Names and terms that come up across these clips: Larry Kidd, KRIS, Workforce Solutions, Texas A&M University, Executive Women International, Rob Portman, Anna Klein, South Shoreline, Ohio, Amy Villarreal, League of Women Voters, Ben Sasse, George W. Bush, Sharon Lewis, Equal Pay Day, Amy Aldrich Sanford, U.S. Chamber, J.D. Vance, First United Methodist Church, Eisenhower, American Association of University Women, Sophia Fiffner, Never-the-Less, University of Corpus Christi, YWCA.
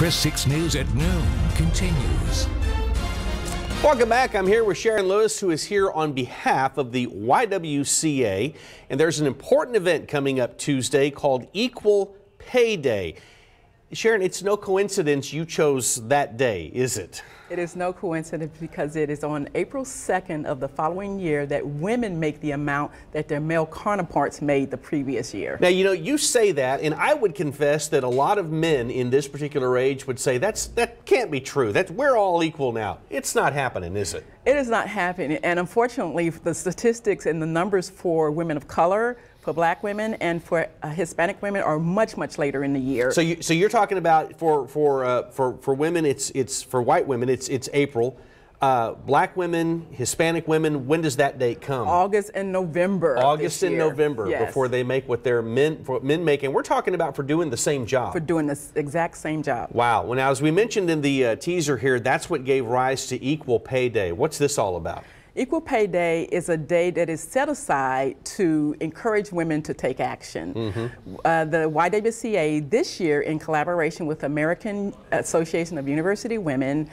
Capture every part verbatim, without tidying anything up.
KRIS six News at Noon continues. Welcome back. I'm here with Sharon Lewis, who is here on behalf of the Y W C A. And there's an important event coming up Tuesday called Equal Pay Day. Sharon, it's no coincidence you chose that day, is it? It is no coincidence, because it is on April second of the following year that women make the amount that their male counterparts made the previous year. Now, you know, you say that, and I would confess that a lot of men in this particular age would say that's that can't be true. That we're all equal now. It's not happening, is it? It is not happening, and unfortunately, the statistics and the numbers for women of color, for black women, and for uh, Hispanic women are much, much later in the year. So, you, so you're talking about for for uh, for for women, it's it's for white women, it's it's April. Uh, black women, Hispanic women, when does that date come? August and November. August and November, yes. Before they make what their men for men make, and we're talking about for doing the same job. For doing the exact same job. Wow. Well, now, as we mentioned in the uh, teaser here, that's what gave rise to Equal Pay Day. What's this all about? Equal Pay Day is a day that is set aside to encourage women to take action. Mm-hmm. uh, the Y W C A this year, in collaboration with American Association of University Women,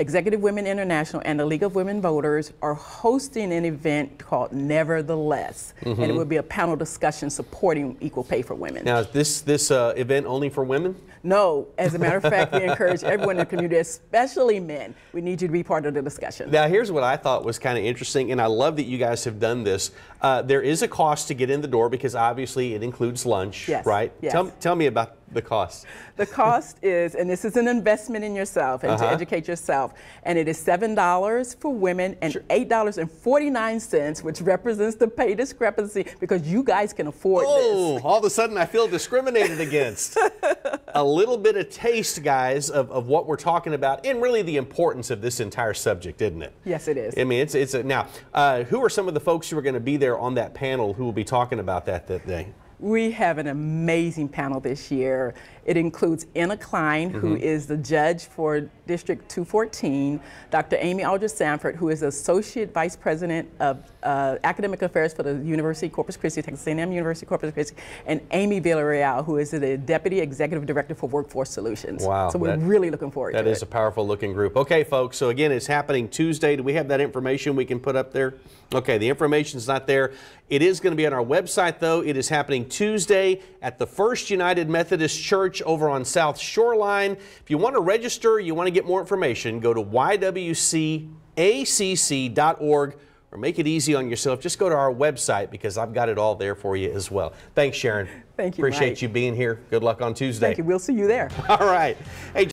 Executive Women International, and the League of Women Voters, are hosting an event called Never-the-Less, mm-hmm. and it will be a panel discussion supporting equal pay for women. Now, is this this uh, event only for women? No, as a matter of fact, we encourage everyone in the community, especially men. We need you to be part of the discussion. Now, here's what I thought was kind of interesting, and I love that you guys have done this. Uh, there is a cost to get in the door, because obviously it includes lunch, yes. right? Yes. Tell, tell me about the cost. The cost is, and this is an investment in yourself and uh-huh. to educate yourself, and it is seven dollars for women and sure. eight dollars and forty-nine cents, which represents the pay discrepancy, because you guys can afford oh, this. Oh, all of a sudden I feel discriminated against. A little bit of taste, guys, of, of what we're talking about, and really the importance of this entire subject, isn't it? Yes, it is. I mean, it's, it's a, now, uh, who are some of the folks who are going to be there on that panel who will be talking about that that day? We have an amazing panel this year. It includes Anna Klein, mm-hmm. who is the judge for District two fourteen, Doctor Amy Aldrich Sanford, who is Associate Vice President of uh, Academic Affairs for the University of Corpus Christi, Texas A and M University of Corpus Christi, and Amy Villarreal, who is the Deputy Executive Director for Workforce Solutions. Wow. So we're that, really looking forward to it. That is a powerful looking group. Okay, folks, so again, it's happening Tuesday. Do we have that information we can put up there? Okay, the information's not there. It is going to be on our website, though. It is happening Tuesday at the First United Methodist Church over on South Shoreline. If you want to register, you want to get more information, go to Y W C A C C dot org, or make it easy on yourself. Just go to our website, because I've got it all there for you as well. Thanks, Sharon. Thank you. Appreciate Mike. you being here. Good luck on Tuesday. Thank you. We'll see you there. All right. Hey,